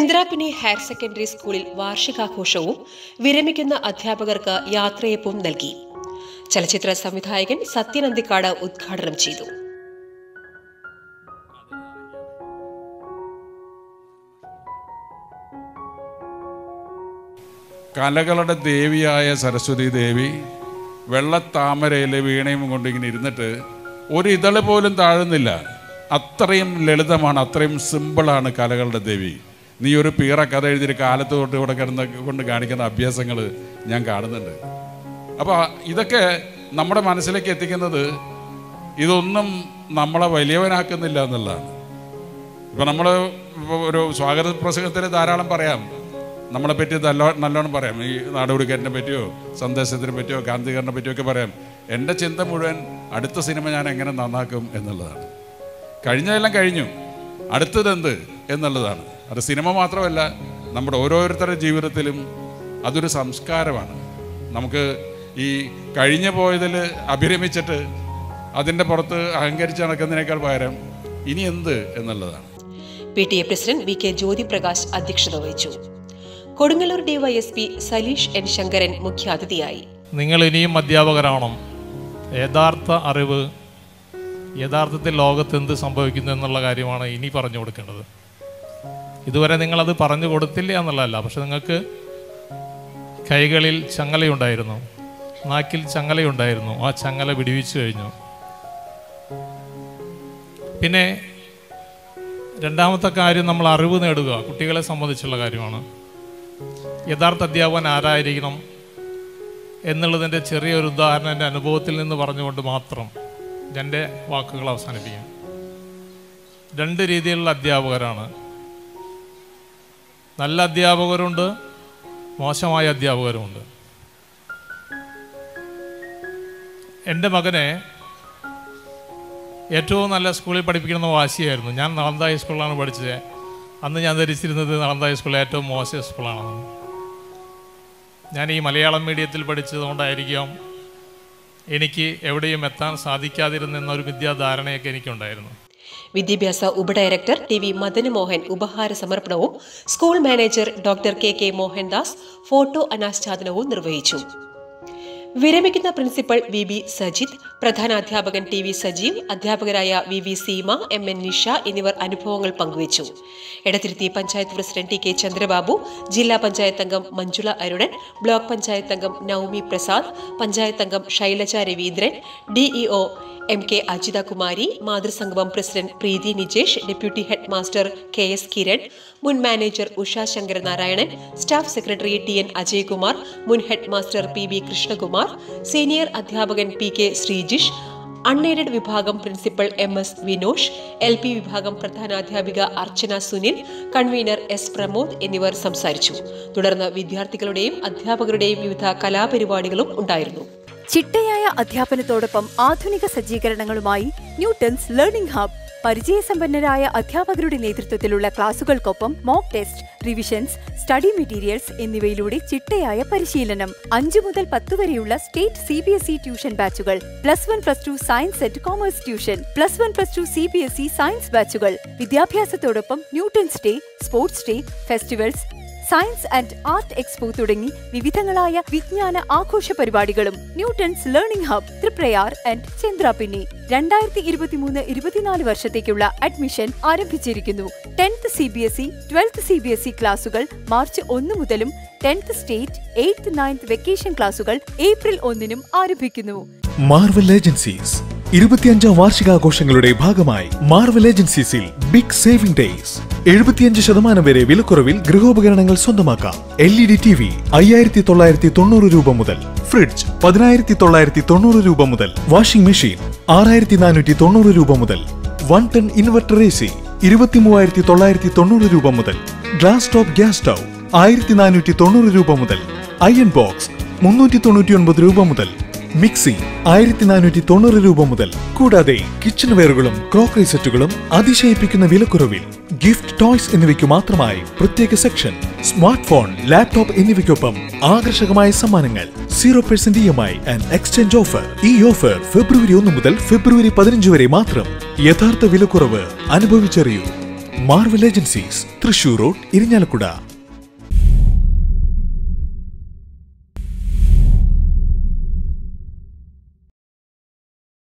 Chenthrappinni higher secondary സ്കൂളിൽ വാർഷികാഘോഷവും വിരമിക്കുന്ന അധ്യാപകർക്ക് യാത്രയപ്പും നൽകി. ചലച്ചിത്ര സംവിധായകൻ സത്യൻ അന്തിക്കാട് ഉദ്ഘാടനം ചെയ്തു. കലകളുടെ ദേവിയായ സരസ്വതി ദേവി വെള്ളത്താമരയിലെ വീണയും കൊണ്ടിങ്ങനെ ഇരുന്നിട്ട് ഒരു ഇതള് പോലും താഴുന്നില്ല. അത്രയും ലളിതമാണ്, അത്രയും സിമ്പിളാണ് കലകളുടെ ദേവി. നീ ഒരു പീറ കഥ എഴുതിയൊരു കാലത്ത് തൊട്ട് ഇവിടെ കൊണ്ട് കാണിക്കുന്ന അഭ്യാസങ്ങൾ ഞാൻ കാണുന്നുണ്ട്. അപ്പോൾ ഇതൊക്കെ നമ്മുടെ മനസ്സിലേക്ക് എത്തിക്കുന്നത് ഇതൊന്നും നമ്മളെ വലിയവനാക്കുന്നില്ല എന്നുള്ളതാണ്. ഇപ്പം നമ്മൾ ഒരു സ്വാഗത പ്രസംഗത്തിൽ ധാരാളം പറയാം, നമ്മളെപ്പറ്റി നല്ലോണം പറയാം, ഈ നാടോടിക്കാരനെ പറ്റിയോ സന്ദേശത്തിനെ പറ്റിയോ ഗാന്ധികാരനെ പറ്റിയൊക്കെ പറയാം. എൻ്റെ ചിന്ത മുഴുവൻ അടുത്ത സിനിമ ഞാൻ എങ്ങനെ നന്നാക്കും എന്നുള്ളതാണ്. കഴിഞ്ഞതെല്ലാം കഴിഞ്ഞു, അടുത്തതെന്ത് എന്നുള്ളതാണ്. അത് സിനിമ മാത്രമല്ല, നമ്മുടെ ഓരോരുത്തരുടെ ജീവിതത്തിലും അതൊരു സംസ്കാരമാണ്. നമുക്ക് ഈ കഴിഞ്ഞു പോയതിൽ അഭിരമിച്ചിട്ട് അതിൻ്റെ പുറത്ത് അഹങ്കരിച്ച് നടക്കുന്നതിനേക്കാൾ പകരം ഇനി എന്ത് എന്നുള്ളതാണ്. PTA പ്രസിഡന്റ് VK ജ്യോതിപ്രകാശ് അധ്യക്ഷത വഹിച്ചു. കൊടുങ്ങല്ലൂർ DYSP സലീഷ് എൻ ശങ്കരൻ മുഖ്യാതിഥിയായി. നിങ്ങൾ ഇനിയും അധ്യാപകരാണോ? യഥാർത്ഥ അറിവ്, യഥാർത്ഥത്തിൽ ലോകത്ത് എന്ത് സംഭവിക്കുന്നു എന്നുള്ള കാര്യമാണ് ഇനി പറഞ്ഞു കൊടുക്കേണ്ടത്. ഇതുവരെ നിങ്ങളത് പറഞ്ഞു കൊടുത്തില്ല എന്നുള്ളതല്ല, പക്ഷെ നിങ്ങൾക്ക് കൈകളിൽ ചങ്ങലയുണ്ടായിരുന്നു, നാക്കിൽ ചങ്ങലയുണ്ടായിരുന്നു. ആ ചങ്ങല വിടുവിച്ചു കഴിഞ്ഞു. പിന്നെ രണ്ടാമത്തെ കാര്യം, നമ്മൾ അറിവ് നേടുക. കുട്ടികളെ സംബന്ധിച്ചുള്ള കാര്യമാണ്. യഥാർത്ഥ അധ്യാപകൻ ആരായിരിക്കണം എന്നുള്ളതിൻ്റെ ചെറിയൊരു ഉദാഹരണം എൻ്റെ അനുഭവത്തിൽ നിന്ന് പറഞ്ഞുകൊണ്ട് മാത്രം എൻ്റെ വാക്കുകൾ അവസാനിപ്പിക്കാം. രണ്ട് രീതിയിലുള്ള അധ്യാപകരാണ്. നല്ല അധ്യാപകരുണ്ട്, മോശമായ അധ്യാപകരുമുണ്ട്. എൻ്റെ മകനെ ഏറ്റവും നല്ല സ്കൂളിൽ പഠിപ്പിക്കുന്ന വാശിയായിരുന്നു. ഞാൻ നാളന്ദ ഹൈസ്കൂളിലാണ് പഠിച്ചത്. അന്ന് ഞാൻ ധരിച്ചിരുന്നത് നാളന്ദ ഹൈസ്കൂളിൽ ഏറ്റവും മോശം സ്കൂളാണെന്ന്. ഞാൻ ഈ മലയാളം മീഡിയത്തിൽ പഠിച്ചതുകൊണ്ടായിരിക്കാം എനിക്ക് എവിടെയും എത്താൻ സാധിക്കാതിരുന്നെന്നൊരു വിദ്യാധാരണയൊക്കെ എനിക്കുണ്ടായിരുന്നു. വിദ്യാഭ്യാസ ഉപഡയറക്ടർ TV മദനമോഹൻ ഉപഹാര സമർപ്പണവും school manager doctor KK Mohandas photo അനാച്ഛാദനവും നിർവഹിച്ചു. വിരമിക്കുന്ന പ്രിൻസിപ്പൽ VB സജിത്, പ്രധാനാധ്യാപകൻ TV സജീവ്, അധ്യാപകരായ VV സീമ, MN നിഷ എന്നിവർ അനുഭവങ്ങൾ പങ്കുവച്ചു. എടത്തിരുത്തി പഞ്ചായത്ത് പ്രസിഡന്റ് TK ചന്ദ്രബാബു, ജില്ലാ പഞ്ചായത്ത് അംഗം മഞ്ജുള അരുണൻ, ബ്ലോക്ക് പഞ്ചായത്ത് അംഗം നൌമി പ്രസാദ്, പഞ്ചായത്ത് അംഗം ശൈലജ രവീന്ദ്രൻ, DEO MK അജിതകുമാരി, മാതൃസംഗമം president Preethi Nijesh, deputy head master KS Kiran, മുൻ manager Usha Sankaranarayanan, staff secretary TN Ajaykumar, മുൻ head master PB Krishnakumar, senior അധ്യാപകൻ PK ശ്രീജിഷ്, അൺഎയ്ഡഡ് വിഭാഗം പ്രിൻസിപ്പൽ MS വിനോഷ്, LP വിഭാഗം പ്രധാനാധ്യാപിക അർച്ചന സുനിൽ, കൺവീനർ S പ്രമോദ് എന്നിവർ സംസാരിച്ചു. തുടർന്ന് വിദ്യാർത്ഥികളുടെയും അധ്യാപകരുടെയും വിവിധ കലാപരിപാടികളും ഉണ്ടായിരുന്നു. ചിട്ടയായ അധ്യാപനത്തോടൊപ്പം ആധുനിക സജ്ജീകരണങ്ങളുമായി ന്യൂട്ടൺസ് ലേണിംഗ് ഹബ് പരിചയസമ്പന്നരായ അധ്യാപകരുടെ നേതൃത്വത്തിലുള്ള ക്ലാസുകൾക്കൊപ്പം mock test, revisions, study materials എന്നിവയിലൂടെ ചിട്ടയായ പരിശീലനം. 5 മുതൽ 10 വരെയുള്ള സ്റ്റേറ്റ് CBSE ട്യൂഷൻ ബാച്ചുകൾ, +1+2 science and commerce tuition, +1+2 CBSE science ബാച്ചുകൾ. വിദ്യാഭ്യാസത്തോടൊപ്പം Newton's day, sports day, festivals, science and art expo തുടങ്ങി വിവിധങ്ങളായ വിജ്ഞാന ആഘോഷ പരിപാടികളും. Newton's learning hub, Triprayar and Chenthrappinni. 2023-24 വർഷത്തേക്കുള്ള അഡ്മിഷൻ ആരംഭിച്ചിരിക്കുന്നു. 10th CBSE, 12th CBSE ക്ലാസുകൾ March 1 മുതലും 10th state, 8th, 9th vacation ക്ലാസുകൾ April 1 ആരംഭിക്കുന്നു. മാർവൽ ഏജൻസീസ് 25ാം വാർഷികാഘോഷങ്ങളുടെ ഭാഗമായി മാർവൽ ഏജൻസീസിൽ ബിഗ് സേവിംഗ് ഡേയ്സ്. 75% വരെ വിലക്കുറവിൽ ഗൃഹോപകരണങ്ങൾ സ്വന്തമാക്കാം. LED TV 5990 രൂപ മുതൽ, ഫ്രിഡ്ജ് 10990 രൂപ മുതൽ, വാഷിംഗ് മെഷീൻ 6490 രൂപ മുതൽ, 1 ടൺ ഇൻവെർട്ടർ AC 23990 രൂപ മുതൽ, ഗ്ലാസ് ടോപ്പ് ഗ്യാസ് സ്റ്റൗ 1490 രൂപ മുതൽ, അയൺ ബോക്സ് 399 രൂപ മുതൽ, മിക്സി 1490 രൂപ മുതൽ. കൂടാതെ കിച്ചൺ വെയറുകളും ക്രോക്കറി സെറ്റുകളും അതിശയിപ്പിക്കുന്ന വിലക്കുറവിൽ. ഗിഫ്റ്റ് ടോയ്സ് എന്നിവയ്ക്ക് മാത്രമായി പ്രത്യേക സെക്ഷൻ. സ്മാർട്ട്ഫോൺ, ലാപ്ടോപ്പ് എന്നിവയ്ക്കൊപ്പം ആകർഷകമായ സമ്മാനങ്ങൾ. 0% EMI ആൻഡ് എക്സ്ചേഞ്ച് ഓഫർ. ഈ ഓഫർ February 1 മുതൽ February 15 വരെ മാത്രം. യഥാർത്ഥ വിലക്കുറവ് അനുഭവിച്ചറിയൂ. Marvel Agencies, Thrissur Road, Irinjalakuda.